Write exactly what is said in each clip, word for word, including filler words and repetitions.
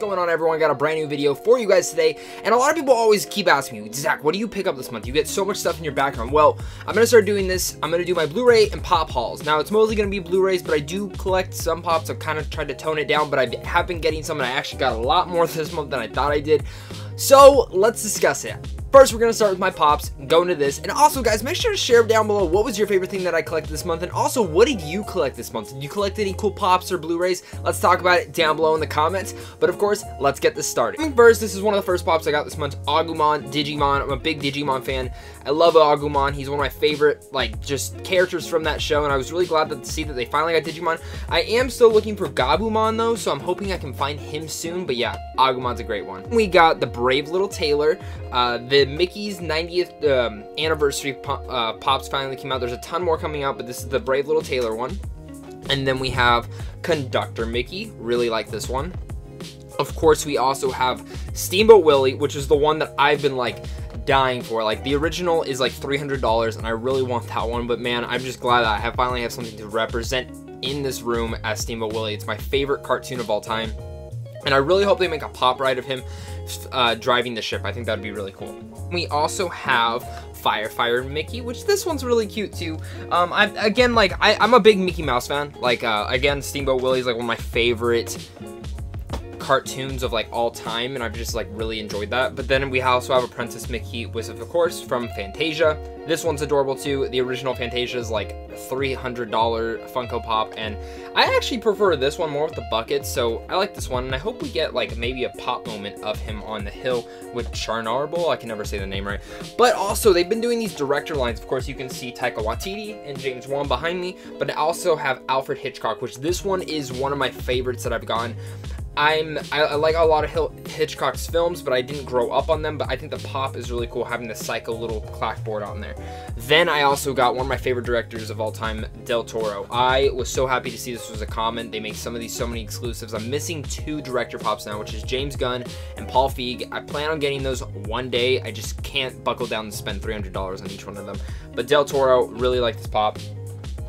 going on, everyone? Got a brand new video for you guys today, and a lot of people always keep asking me, Zach, what do you pick up this month? You get so much stuff in your background. Well, I'm gonna start doing this. I'm gonna do my Blu-ray and pop hauls. Now, it's mostly gonna be Blu-rays, but I do collect some pops. I've kind of tried to tone it down, but I have been getting some, and I actually got a lot more this month than I thought I did. So let's discuss it. First, we're going to start with my pops, go into this, and also, guys, make sure to share down below what was your favorite thing that I collected this month, and also, what did you collect this month? Did you collect any cool pops or Blu-rays? Let's talk about it down below in the comments, but of course, let's get this started. First, this is one of the first pops I got this month, Agumon, Digimon. I'm a big Digimon fan. I love Agumon. He's one of my favorite, like, just characters from that show, and I was really glad to see that they finally got Digimon. I am still looking for Gabumon, though, so I'm hoping I can find him soon, but yeah, Agumon's a great one. We got the brave little Taylor. Uh, the Mickey's ninetieth um, anniversary pop, uh, pops finally came out. There's a ton more coming out, but this is the brave little Taylor one. And then we have Conductor Mickey, really like this one. Of course, we also have Steamboat Willie, which is the one that I've been like dying for. Like, the original is like three hundred dollars, and I really want that one, but man, I'm just glad that I have finally have something to represent in this room as Steamboat Willie. It's my favorite cartoon of all time, and I really hope they make a pop ride of him uh, driving the ship. I think that would be really cool. We also have Firefighter Mickey, which this one's really cute too. Um, I again, like, I, I'm a big Mickey Mouse fan. Like, uh, again, Steamboat Willie's like one of my favorite cartoons of like all time, and I've just like really enjoyed that. But then we also have a Princess Mickey, which of course from Fantasia. This one's adorable too. The original Fantasia is like three hundred dollars Funko Pop, and I actually prefer this one more with the buckets, so I like this one, and I hope we get like maybe a pop moment of him on the hill with Charnarble. I can never say the name right. But also, they've been doing these director lines. Of course, you can see Taika Waititi and James Wan behind me, but I also have Alfred Hitchcock, which this one is one of my favorites that I've gotten. I'm, I, I like a lot of Hill, Hitchcock's films, but I didn't grow up on them, but I think the pop is really cool, having the psycho little clapboard on there. Then I also got one of my favorite directors of all time, Del Toro. I was so happy to see this was a comment. They make some of these so many exclusives. I'm missing two director pops now, which is James Gunn and Paul Feig. I plan on getting those one day. I just can't buckle down and spend three hundred dollars on each one of them. But Del Toro, really like this pop.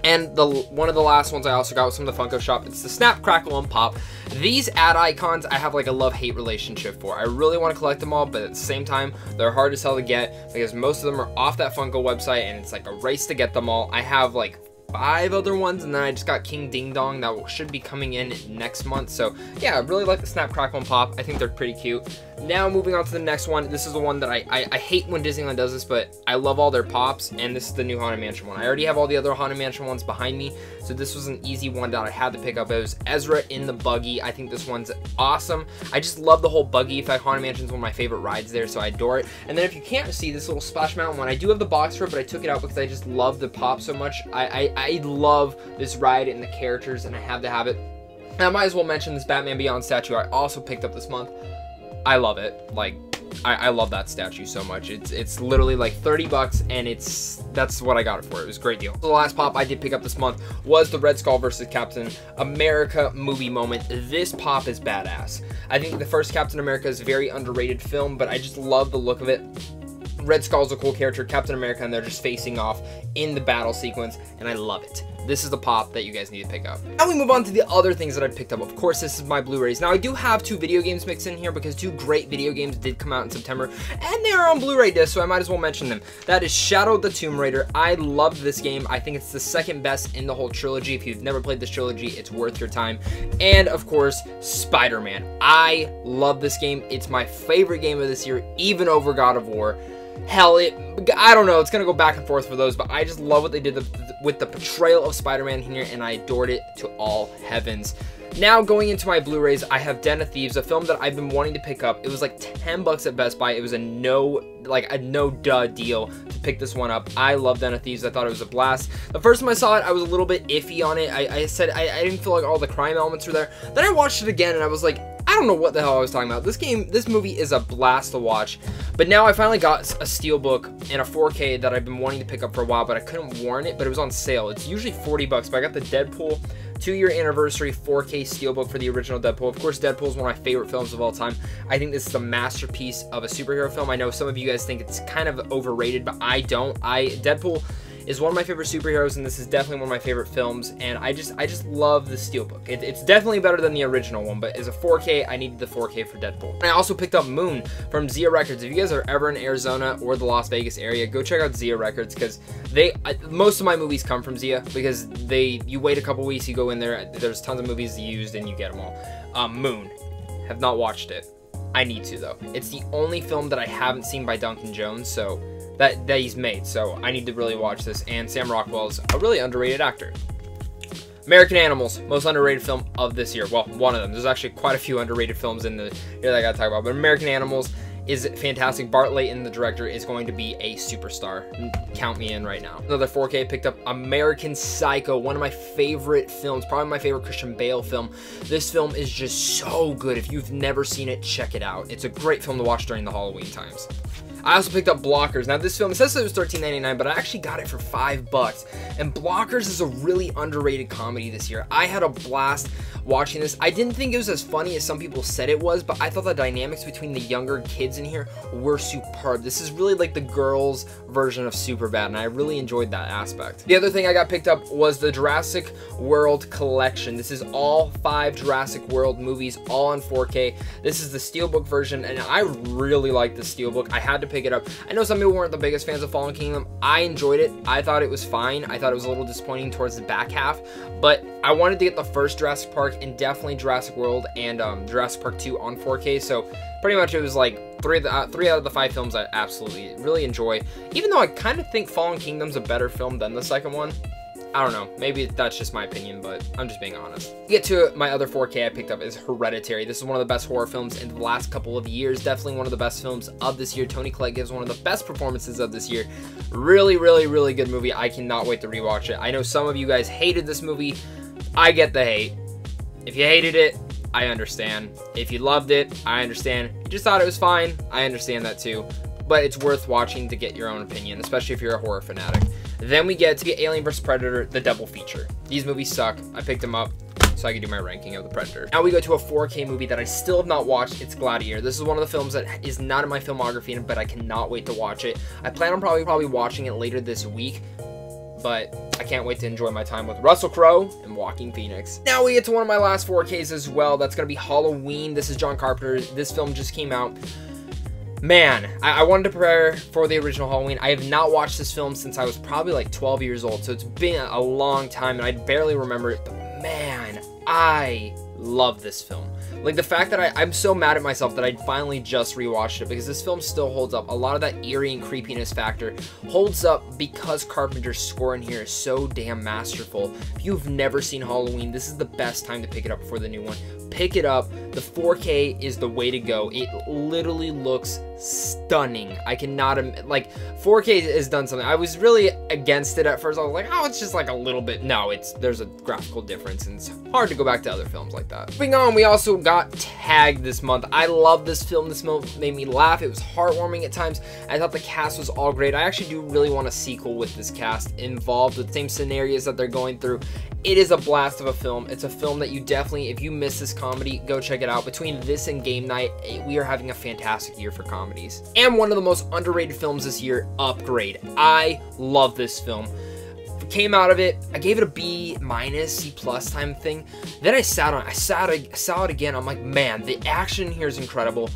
And the one of the last ones I also got was from the Funko shop. It's the Snap, Crackle, and Pop. These ad icons I have like a love-hate relationship for. I really want to collect them all, but at the same time, they're hard as hell to get because most of them are off that Funko website, and it's like a race to get them all. I have like five other ones, and then I just got King Ding Dong that should be coming in next month. So yeah, I really like the Snap, Crackle, and Pop. I think they're pretty cute. Now moving on to the next one. This is the one that I, I, I hate when Disneyland does this, but I love all their pops, and this is the new Haunted Mansion one. I already have all the other Haunted Mansion ones behind me, so this was an easy one that I had to pick up. It was Ezra in the buggy. I think this one's awesome. I just love the whole buggy effect. Haunted Mansion's one of my favorite rides there, so I adore it. And then if you can't see this little Splash Mountain one, I do have the box for it, but I took it out because I just love the pop so much. I, I, I love this ride and the characters, and I have to have it. And I might as well mention this Batman Beyond statue I also picked up this month. I love it. Like, I, I love that statue so much. It's it's literally like thirty bucks, and it's that's what I got it for. It was a great deal. The last pop I did pick up this month was the Red Skull versus Captain America movie moment. This pop is badass. I think the first Captain America is a very underrated film, but I just love the look of it. Red Skull's a cool character, Captain America, and they're just facing off in the battle sequence, and I love it. This is the pop that you guys need to pick up. Now we move on to the other things that I picked up. Of course, this is my Blu-rays. Now I do have two video games mixed in here because two great video games did come out in September, and they are on Blu-ray disc, so I might as well mention them. That is Shadow the Tomb Raider. I love this game. I think it's the second best in the whole trilogy. If you've never played this trilogy, it's worth your time. And of course, Spider-Man. I love this game. It's my favorite game of this year, even over God of War. Hell, it, I don't know. It's going to go back and forth for those, but I just love what they did the, with the portrayal of Spider-Man here, and I adored it to all heavens. Now, going into my Blu-rays, I have Den of Thieves, a film that I've been wanting to pick up. It was like ten bucks at Best Buy. It was a no, like a no-duh deal to pick this one up. I love Den of Thieves. I thought it was a blast. The first time I saw it, I was a little bit iffy on it. I, I said I, I didn't feel like all the crime elements were there. Then I watched it again, and I was like, I don't know what the hell I was talking about. This game, this movie is a blast to watch. But now I finally got a Steelbook and a four K that I've been wanting to pick up for a while, but I couldn't warrant it, but it was on sale. It's usually forty bucks, but I got the Deadpool two-year anniversary four K Steelbook for the original Deadpool. Of course, Deadpool is one of my favorite films of all time. I think this is the masterpiece of a superhero film. I know some of you guys think it's kind of overrated, but I don't. I Deadpool is one of my favorite superheroes, and this is definitely one of my favorite films, and I just I just love the Steelbook. It, it's definitely better than the original one, but as a four K, I needed the four K for Deadpool. And I also picked up Moon from Zia Records. If you guys are ever in Arizona or the Las Vegas area, go check out Zia Records, because they I, most of my movies come from Zia, because they you wait a couple weeks, you go in there, there's tons of movies used, and you get them all. Um, Moon. Have not watched it. I need to, though. It's the only film that I haven't seen by Duncan Jones, so that, that he's made, so I need to really watch this. And Sam Rockwell's a really underrated actor. American Animals, most underrated film of this year. Well, one of them. There's actually quite a few underrated films in the year that I gotta talk about, but American Animals is fantastic. Bart Layton, the director, is going to be a superstar. Count me in right now. Another four K, picked up American Psycho, one of my favorite films, probably my favorite Christian Bale film. This film is just so good. If you've never seen it, check it out. It's a great film to watch during the Halloween times. I also picked up Blockers. Now this film, it says it was thirteen ninety-nine, but I actually got it for five bucks. And Blockers is a really underrated comedy this year. I had a blast watching this. I didn't think it was as funny as some people said it was, but I thought the dynamics between the younger kids in here were superb. This is really like the girls' version of Superbad, and I really enjoyed that aspect. The other thing I got picked up was the Jurassic World collection. This is all five Jurassic World movies, all on four K. This is the Steelbook version, and I really like the Steelbook. I had to pick it up. I know some people weren't the biggest fans of Fallen Kingdom. I enjoyed it. I thought it was fine. I thought it was a little disappointing towards the back half, but I wanted to get the first Jurassic Park and definitely Jurassic World and um, Jurassic Park two on four K. So pretty much it was like three, uh, three out of the five films I absolutely really enjoy. Even though I kind of think Fallen Kingdom's a better film than the second one. I don't know, maybe that's just my opinion, but I'm just being honest. To get to my other four K I picked up is Hereditary. This is one of the best horror films in the last couple of years. Definitely one of the best films of this year. Toni Collette gives one of the best performances of this year. Really, really, really good movie. I cannot wait to rewatch it. I know some of you guys hated this movie. I get the hate. If you hated it, I understand. If you loved it, I understand. If you just thought it was fine, I understand that too. But it's worth watching to get your own opinion, especially if you're a horror fanatic. Then we get to the Alien versus. Predator, the double feature. These movies suck. I picked them up so I could do my ranking of the Predator. Now we go to a four K movie that I still have not watched. It's Gladiator. This is one of the films that is not in my filmography, but I cannot wait to watch it. I plan on probably probably watching it later this week, but I can't wait to enjoy my time with Russell Crowe and Joaquin Phoenix. Now we get to one of my last four Ks as well. That's going to be Halloween. This is John Carpenter. This film just came out. Man, I, I wanted to prepare for the original Halloween. I have not watched this film since I was probably like twelve years old, so it's been a long time, and I barely remember it, but man, I love this film. Like, the fact that I, I'm so mad at myself that I finally just rewatched it, because this film still holds up. A lot of that eerie and creepiness factor holds up because Carpenter's score in here is so damn masterful. If you've never seen Halloween, this is the best time to pick it up before the new one. Pick it up. The four K is the way to go. It literally looks stunning. I cannot, like, four K has done something. I was really against it at first. I was like, oh, it's just like a little bit. No, it's there's a graphical difference, and it's hard to go back to other films like that. Moving on, we also got Tagged this month. I love this film. This film made me laugh. It was heartwarming at times. I thought the cast was all great. I actually do really want a sequel with this cast involved with the same scenarios that they're going through. It is a blast of a film. It's a film that you definitely, if you miss this comedy, go check it out. Between this and Game Night, we are having a fantastic year for comedies. And one of the most underrated films this year, Upgrade. I love this film. Came out of it, I gave it a B minus, C plus time thing. Then I sat on, I sat, I saw it again. I'm like, man, the action here is incredible.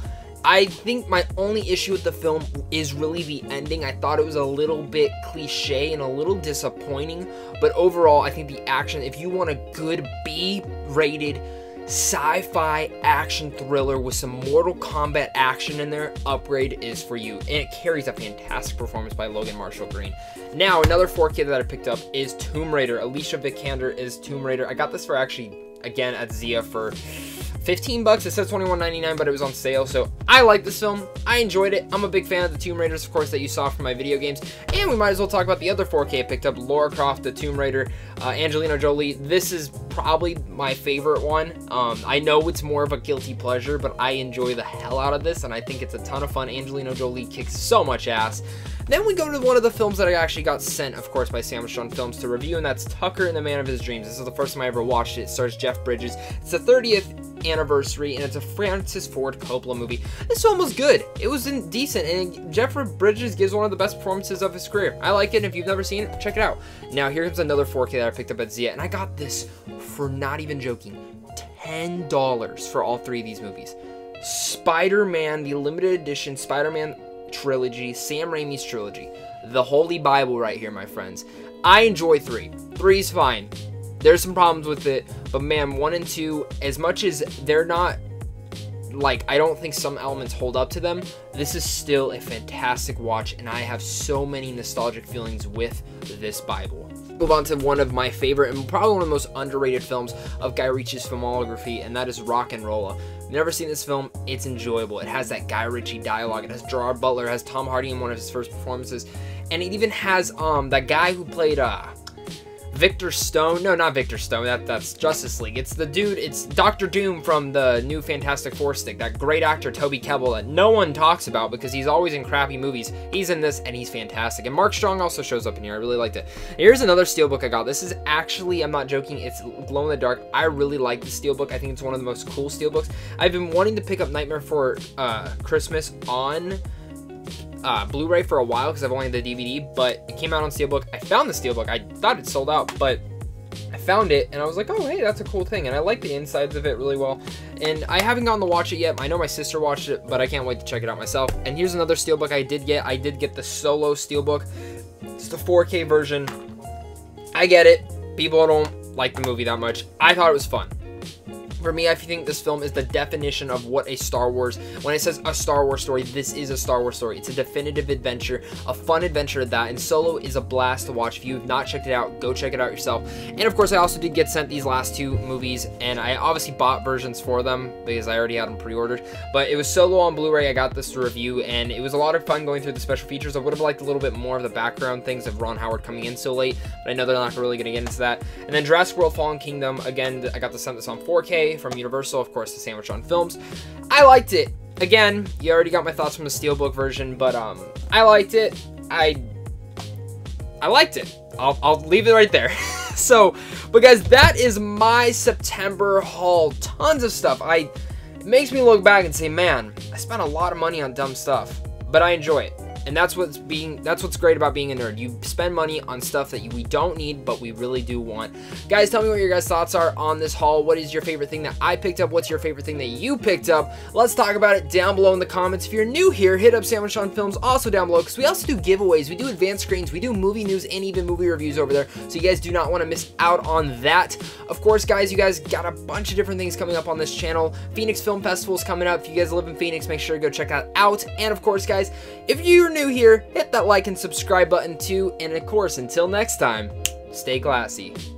I think my only issue with the film is really the ending. I thought it was a little bit cliche and a little disappointing, but overall, I think the action, if you want a good B-rated sci-fi action thriller with some Mortal Kombat action in there, Upgrade is for you. And it carries a fantastic performance by Logan Marshall Green. Now, another four K that I picked up is Tomb Raider. Alicia Vikander is Tomb Raider. I got this for actually, again, at Zia for fifteen bucks. It said twenty-one ninety-nine, but it was on sale, so I like this film. I enjoyed it. I'm a big fan of the Tomb Raiders, of course, that you saw from my video games. And we might as well talk about the other four K I picked up, Lara Croft, the Tomb Raider, uh, Angelina Jolie. This is probably my favorite one. Um, I know it's more of a guilty pleasure, but I enjoy the hell out of this, and I think it's a ton of fun. Angelina Jolie kicks so much ass. Then we go to one of the films that I actually got sent, of course, by Sam Sean Films to review, and that's Tucker and the Man of His Dreams. This is the first time I ever watched it. It stars Jeff Bridges. It's the thirtieth anniversary, and it's a Francis Ford Coppola movie. This film was good. It was decent, and Jeffrey Bridges gives one of the best performances of his career. I like it, and if you've never seen it, check it out. Now, here's another four K that I picked up at Zia, and I got this for, not even joking, ten dollars for all three of these movies. Spider-Man, the limited edition Spider-Man trilogy, Sam Raimi's trilogy. The Holy Bible right here, my friends. I enjoy three. Three's fine. There's some problems with it, but man, one and two, as much as they're not, like, I don't think some elements hold up to them, this is still a fantastic watch, and I have so many nostalgic feelings with this Bible. Move on to one of my favorite and probably one of the most underrated films of Guy Ritchie's filmography, and that is Rock and Rolla. Never seen this film. It's enjoyable. It has that Guy Ritchie dialogue. It has Gerard Butler. It has Tom Hardy in one of his first performances, and it even has um that guy who played uh Victor Stone. No, not Victor Stone. That that's Justice League. It's the dude. It's Doctor Doom from the new Fantastic Four stick. That great actor Toby Kebbell that no one talks about because he's always in crappy movies. He's in this and he's fantastic. And Mark Strong also shows up in here. I really liked it. Here's another steelbook I got. This is actually, I'm not joking, it's glow in the dark. I really like the steelbook. I think it's one of the most cool steelbooks. I've been wanting to pick up Nightmare Before uh, Christmas on Uh, Blu-ray for a while because I've only had the D V D, but it came out on steelbook. I found the steelbook. I thought it sold out, but I found it and I was like, oh hey, that's a cool thing, and I like the insides of it really well, and I haven't gotten to watch it yet. I know my sister watched it, but I can't wait to check it out myself. And here's another steelbook I did get. I did get the Solo steelbook. It's the four K version. I get it, people don't like the movie that much. I thought it was fun. For me, I think this film is the definition of what a Star Wars, when it says a Star Wars story, this is a Star Wars story. It's a definitive adventure, a fun adventure at that, and Solo is a blast to watch. If you have not checked it out, go check it out yourself. And of course, I also did get sent these last two movies, and I obviously bought versions for them because I already had them pre-ordered, but it was Solo on Blu-ray. I got this to review, and it was a lot of fun going through the special features. I would have liked a little bit more of the background things of Ron Howard coming in so late, but I know they're not really going to get into that. And then Jurassic World Fallen Kingdom, again, I got to send this on four K. From Universal, of course, the Sandwich on Films. I liked it. Again, you already got my thoughts from the steelbook version, but um, I liked it. I I liked it. I'll, I'll leave it right there. So, but guys, that is my September haul. Tons of stuff. I it makes me look back and say, man, I spent a lot of money on dumb stuff, but I enjoy it. And that's what's being that's what's great about being a nerd. You spend money on stuff that you, we don't need, but we really do want. Guys, tell me what your guys' thoughts are on this haul. What is your favorite thing that I picked up? What's your favorite thing that you picked up? Let's talk about it down below in the comments. If you're new here, hit up Sandwich on Films also down below, because we also do giveaways. We do advanced screens. We do movie news and even movie reviews over there. So you guys do not want to miss out on that. Of course, guys, you guys got a bunch of different things coming up on this channel. Phoenix Film Festival is coming up. If you guys live in Phoenix, make sure to go check that out. And of course, guys, if you're new here, hit that like and subscribe button too. And of course, until next time, stay classy.